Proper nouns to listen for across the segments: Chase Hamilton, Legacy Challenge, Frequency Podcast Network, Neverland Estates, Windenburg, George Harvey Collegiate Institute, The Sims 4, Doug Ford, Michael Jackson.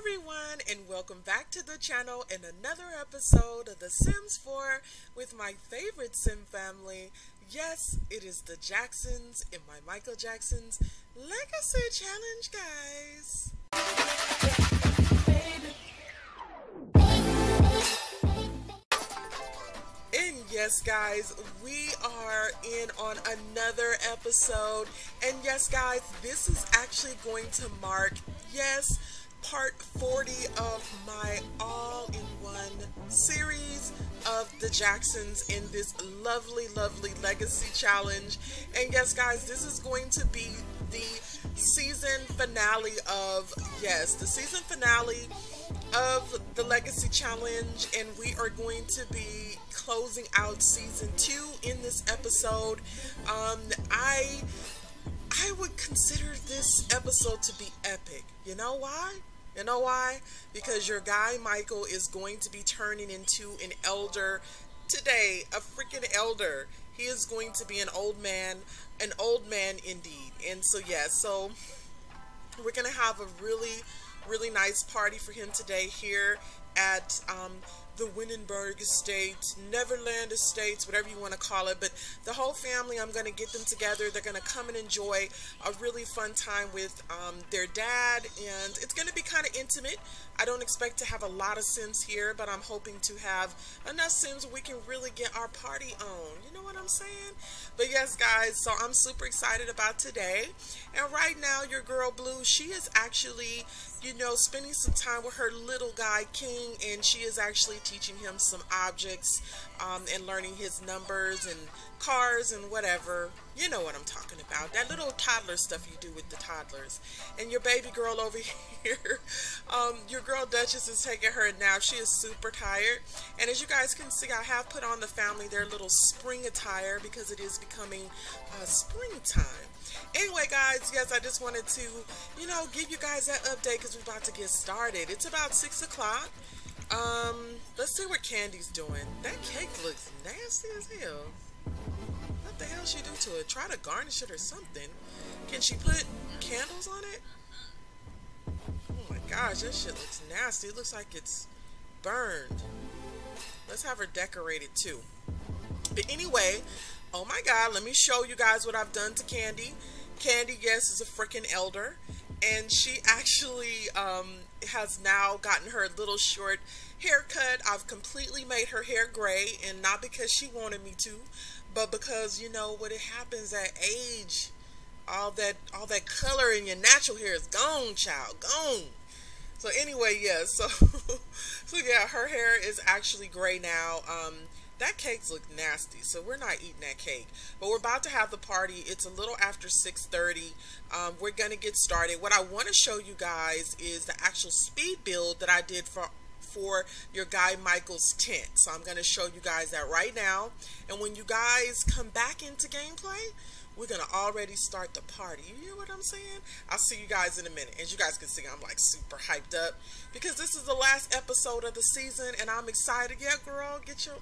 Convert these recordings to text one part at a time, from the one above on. everyone, and welcome back to the channel in another episode of The Sims 4 with my favorite Sim family. Yes, it is the Jacksons in my Michael Jackson's Legacy Challenge, guys. And yes, guys, we are in on another episode. And yes, guys, this is actually going to mark, yes, part 40 of my all-in-one series of the Jacksons in this lovely, lovely legacy challenge. And yes, guys, this is going to be the season finale of, yes, the season finale of the legacy challenge, and we are going to be closing out season 2 in this episode. I would consider this episode to be epic. You know why? You know why? Because your guy Michael is going to be turning into an elder today, a freaking elder. He is going to be an old man indeed. And so yeah, so we're gonna have a really nice party for him today here at the Windenburg Estate, Neverland Estates, whatever you want to call it. But the whole family, I'm going to get them together. They're going to come and enjoy a really fun time with their dad, and it's going to be kind of intimate. I don't expect to have a lot of Sims here, but I'm hoping to have enough Sims we can really get our party on. You know what I'm saying? But yes, guys, so I'm super excited about today. And right now, your girl Blue, she is actually, you know, spending some time with her little guy King, and she is actually teaching him some objects and learning his numbers and cars and whatever. You know what I'm talking about, that little toddler stuff you do with the toddlers. And your baby girl over here, your girl Duchess is taking her now. She is super tired, and as you guys can see, I have put on the family their little spring attire because it is becoming springtime. Anyway, guys, yes, I just wanted to, you know, give you guys that update because we're about to get started. It's about 6 o'clock. Let's see what Candy's doing. That cake looks nasty as hell. What the hell she do to it? Try to garnish it or something. Can she put candles on it? Oh my gosh, that shit looks nasty. It looks like it's burned. Let's have her decorate it too. But anyway, oh my god, let me show you guys what I've done to Candy. Candy, yes, is a freaking elder. And she actually has now gotten her little short haircut. I've completely made her hair gray, and not because she wanted me to, but because, you know, when it happens at age, all that color in your natural hair is gone, child, gone. So anyway, yeah, so yeah, her hair is actually gray now. That cake's look nasty, so we're not eating that cake. But we're about to have the party. It's a little after 6:30. We're going to get started. What I want to show you guys is the actual speed build that I did for your guy Michael's tent. So I'm going to show you guys that right now. And when you guys come back into gameplay, we're going to already start the party. You hear what I'm saying? I'll see you guys in a minute. As you guys can see, I'm like super hyped up because this is the last episode of the season, and I'm excited. Yeah, girl, get your...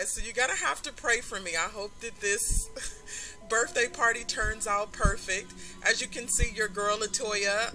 guys, so you're gonna have to pray for me. I hope that this birthday party turns out perfect. As you can see, your girl Latoya,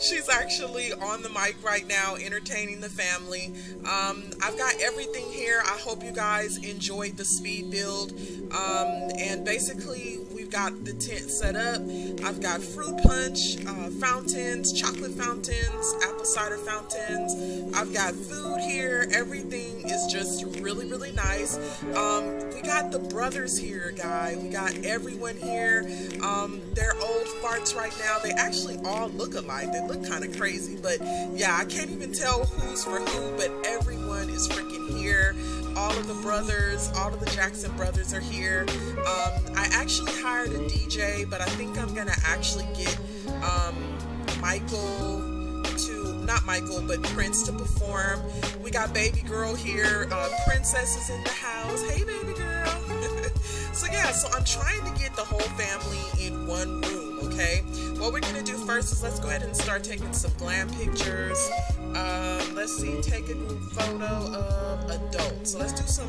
she's actually on the mic right now entertaining the family. I've got everything here. I hope you guys enjoyed the speed build, and basically we've got the tent set up. I've got fruit punch, fountains, chocolate fountains, apple cider fountains. I've got food here. Everything is just really nice. We got the brothers here, guys. We got everyone here. They're old farts right now. They actually all look alike. They look kind of crazy, but yeah, I can't even tell who's for who, but everyone is freaking here. All of the brothers, all of the Jackson brothers are here. I actually hired a DJ, but I think I'm gonna actually get Prince to perform. We got baby girl here. Princess is in the house. Hey, baby girl. So yeah, so I'm trying to get the whole family in one room, okay? What we're gonna do first is let's go ahead and start taking some glam pictures. Let's see, take a group photo of adults. So let's do some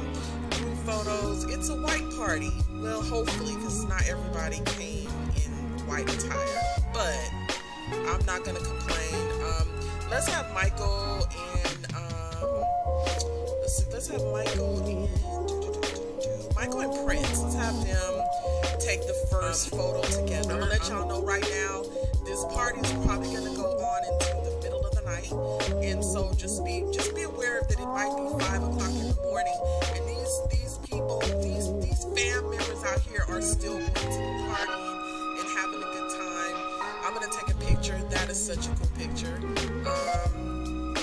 group photos. It's a white party. Well, hopefully, because not everybody came in white attire, but I'm not gonna complain. Let's have Michael and Michael and Prince. Let's have them take the first photo together. I'm gonna let y'all know right now, this party is probably gonna go on into the middle of the night, and so just be aware that it might be 5 o'clock in the morning, and these people, these fam members out here are still going to the party and having a good time. I'm gonna take a picture. That is such a cool picture.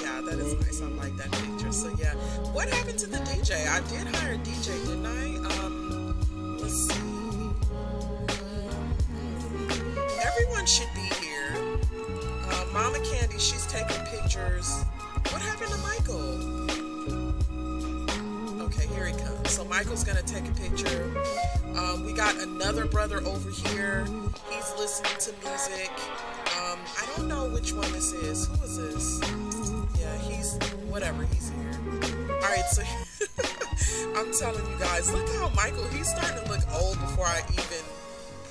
Yeah, that is nice. I like that picture. So yeah, what happened to the DJ? I did hire a DJ, didn't I? Let's see. Everyone should be here. Mama Candy, she's taking pictures. What happened to Michael? Okay, here he comes. So Michael's gonna take a picture. We got another brother over here. He's listening to music. I don't know which one this is. Who is this? Yeah, he's here. Alright, so I'm telling you guys, look how Michael, he's starting to look old before I even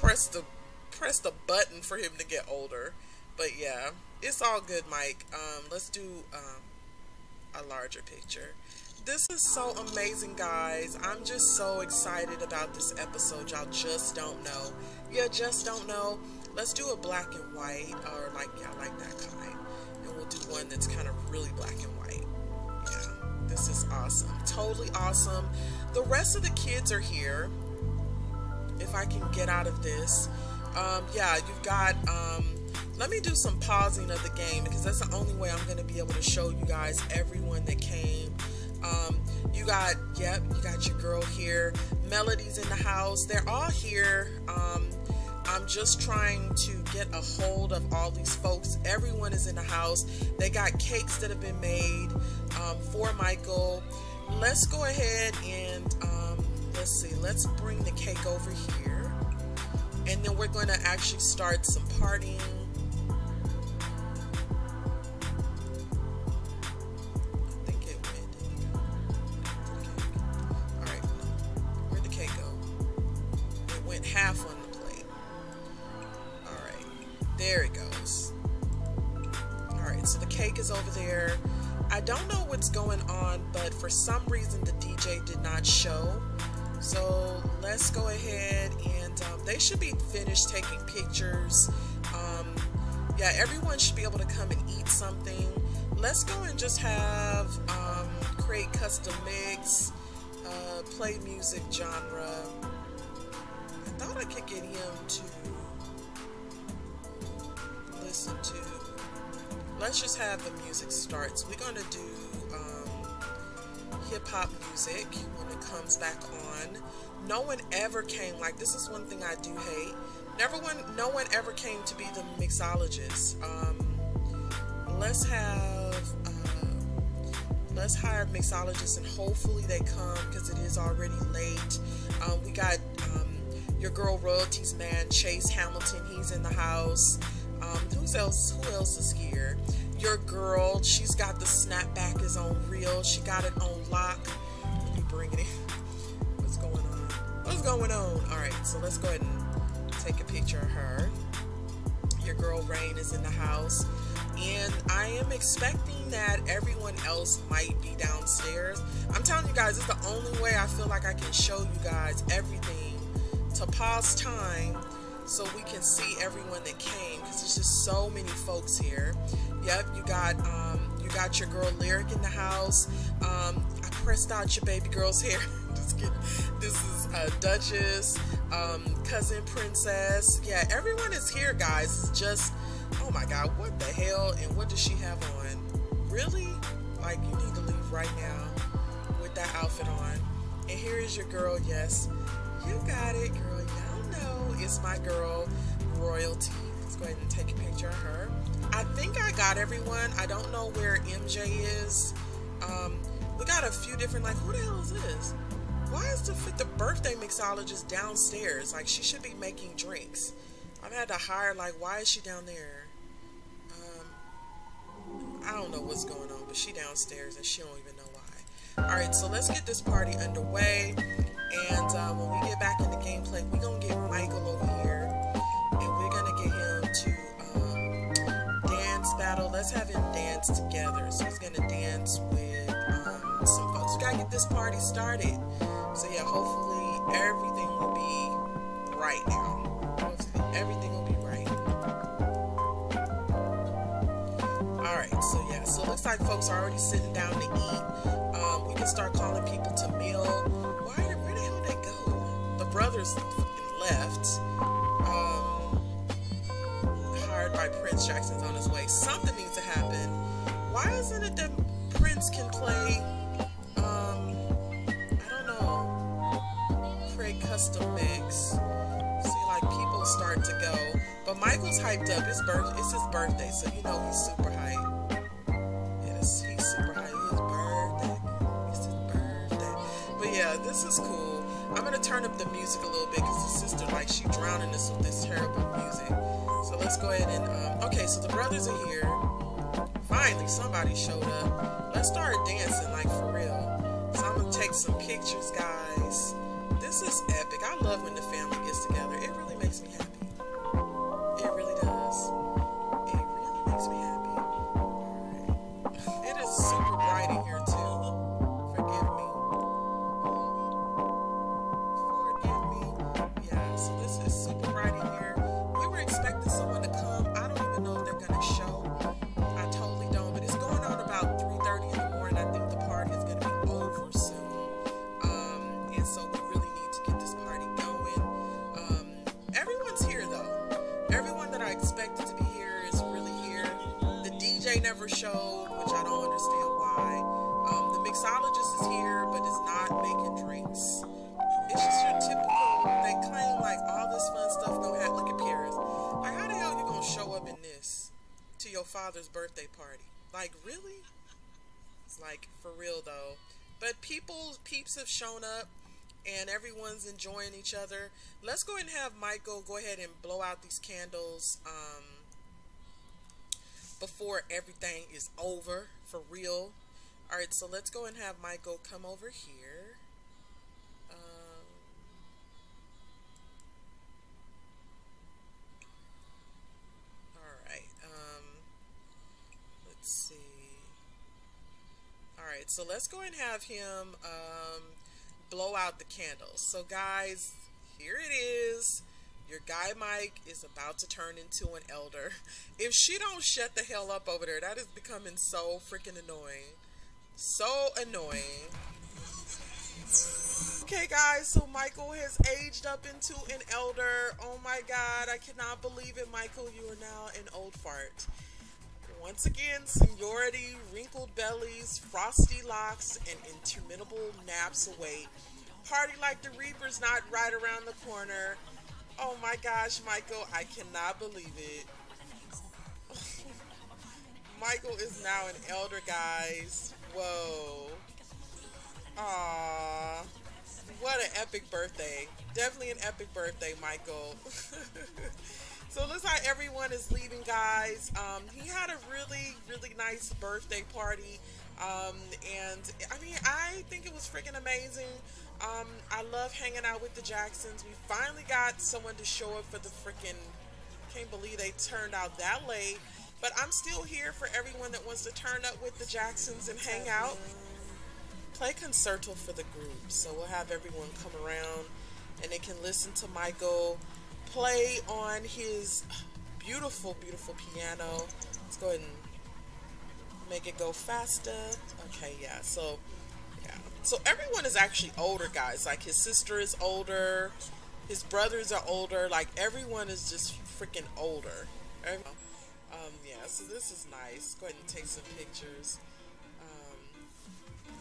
press the button for him to get older. But yeah, it's all good, Mike. Let's do a larger picture. This is so amazing, guys. I'm just so excited about this episode. Y'all just don't know. You just don't know. Let's do a black and white, or like that kind. And we'll do one that's kind of really black and white. Yeah, this is awesome. Totally awesome. The rest of the kids are here. If I can get out of this. Yeah, you've got... let me do some pausing of the game, because that's the only way I'm going to be able to show you guys everyone that came. You got your girl here. Melody's in the house. They're all here. I'm just trying to get a hold of all these folks. Everyone is in the house. They got cakes that have been made for Michael. Let's go ahead and let's see. Let's bring the cake over here, and then we're going to actually start some partying. For some reason the DJ did not show, so let's go ahead and they should be finished taking pictures. Yeah, everyone should be able to come and eat something. Let's go and just have create custom mix, play music genre. I thought I could get him to listen to. Let's just have the music start. So we're gonna do hip-hop music when it comes back on. No one ever came. Like, this is one thing I do hate. No one ever came to be the mixologist. Let's hire mixologists, and hopefully they come, because it is already late. We got your girl Royalties man, Chase Hamilton. He's in the house. Who else is here? Your girl, she's got the snapback is on real. She got it on lock. You bring it in. What's going on? What's going on? Alright, so let's go ahead and take a picture of her. Your girl Rain is in the house. And I am expecting that everyone else might be downstairs. I'm telling you guys, it's the only way I feel like I can show you guys everything, to pause time so we can see everyone that came, because there's just so many folks here. Yep, you got your girl Lyric in the house. I pressed out your baby girl's hair. Just kidding. This is Duchess, cousin Princess. Yeah, everyone is here, guys. It's just, oh my god, what the hell, and what does she have on? Really? Like, you need to leave right now with that outfit on. And here is your girl, yes, you got it, girl, y'all know, it's my girl, Royalty. Let's go ahead and take a picture of her. I think I got everyone. I don't know where MJ is. We got a few different, like, who the hell is this? Why is the birthday mixologist downstairs? Like, she should be making drinks. I've had to hire, like, why is she down there? I don't know what's going on, but she downstairs and she don't even know why. Alright, so let's get this party underway. And when we get back in the gameplay, we're going to get Michael over here. And we're going to get him to dance battle. Let's have him dance together. So he's going to dance with some folks. We got to get this party started. So yeah, hopefully everything will be right now. Everything will be right. Alright, so yeah, so it looks like folks are already sitting down to eat. We can start calling people to meal. Where the hell did they go? The brothers left. Hired by Prince, Jackson's on his way. Something needs to happen. Why isn't it that Prince can play, I don't know, create custom mix? Start to go, but Michael's hyped up. It's his birthday, so you know he's super hyped. Yes, he's super hyped. It's his birthday. But yeah, this is cool. I'm gonna turn up the music a little bit because his sister, like, she drowning us with this terrible music. So let's go ahead and okay. So the brothers are here. Finally, somebody showed up. Let's start dancing, like, for real. So I'm gonna take some pictures, guys. This is epic. I love when the family gets together. It really makes me happy. It really does. It really makes me happy. All right. It is super bright in here, too. Forgive me. Forgive me. Yeah, so this is super bright in here. We were expecting someone to come. I don't even know if they're going to show. I totally don't. But it's going on about 3:30 in the morning. I think the party is going to be over soon. And so we really expected to be here is really here. The DJ never showed, which I don't understand why. The mixologist is here, but is not making drinks. It's just your typical, they claim like all this fun stuff gonna happen. Look at Paris. Like, how the hell you gonna show up in this to your father's birthday party? Like, really? It's like, for real though. But peeps have shown up. And everyone's enjoying each other. Let's go ahead and have Michael go ahead and blow out these candles before everything is over, for real. All right, so let's go and have Michael come over here. All right, let's see. All right, so let's go and have him blow out the candles. So guys, here it is. Your guy Mike is about to turn into an elder. If she don't shut the hell up over there, that is becoming so freaking annoying. So annoying. Okay guys, so Michael has aged up into an elder. Oh my god, I cannot believe it, Michael. You are now an old fart. Once again, seniority, wrinkled bellies, frosty locks, and interminable naps await. Party like the Reaper's not right around the corner. Oh my gosh, Michael, I cannot believe it. Michael is now an elder, guys. Whoa. Aww. What an epic birthday. Definitely an epic birthday, Michael. So it looks like everyone is leaving, guys. He had a really, really nice birthday party. And I mean, I think it was freaking amazing. I love hanging out with the Jacksons. We finally got someone to show up for the freaking, can't believe they turned out that late, but I'm still here for everyone that wants to turn up with the Jacksons and hang out, play concerto for the group. So we'll have everyone come around and they can listen to Michael play on his beautiful, beautiful piano. Let's go ahead and make it go faster. Okay, yeah, so yeah, so everyone is actually older, guys. Like his sister is older, his brothers are older, like everyone is just freaking older. Yeah, so this is nice. Go ahead and take some pictures.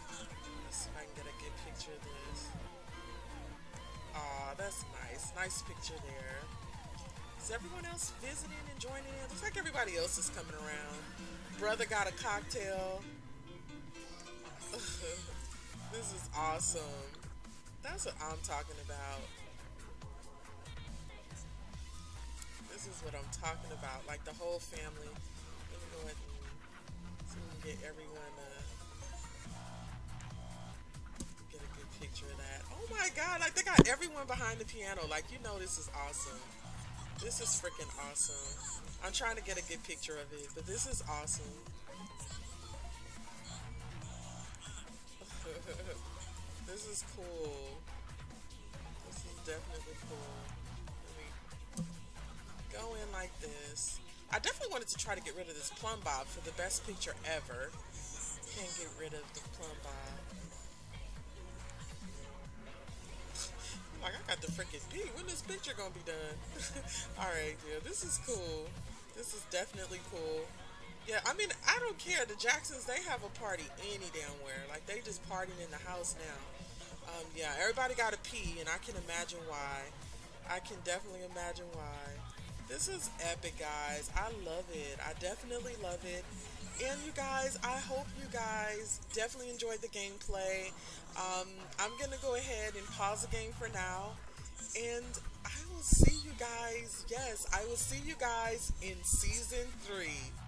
Let's see if I can get a good picture of this. Aw, that's nice. Nice picture there. Is everyone else visiting and joining in? Looks like everybody else is coming around. Brother got a cocktail. This is awesome. That's what I'm talking about. This is what I'm talking about. Like the whole family. Let me go ahead and so we can get everyone get a good picture of that. Oh my God, like they got everyone behind the piano. Like, you know, this is awesome. This is freaking awesome. I'm trying to get a good picture of it, but this is awesome. This is cool. This is definitely cool. Let me go in like this. I definitely wanted to try to get rid of this plumb bob for the best picture ever. Can't get rid of the plumb bob. Like, I got the freaking pee. When is this picture gonna be done? Alright, yeah, this is cool. This is definitely cool. Yeah, I mean, I don't care. The Jacksons, they have a party any damn where. Like, they just partying in the house now. Yeah, everybody got a pee, and I can imagine why. I can definitely imagine why. This is epic, guys. I love it. I definitely love it. And you guys, I hope you guys definitely enjoyed the gameplay. I'm going to go ahead and pause the game for now. And I will see you guys. Yes, I will see you guys in Season 3.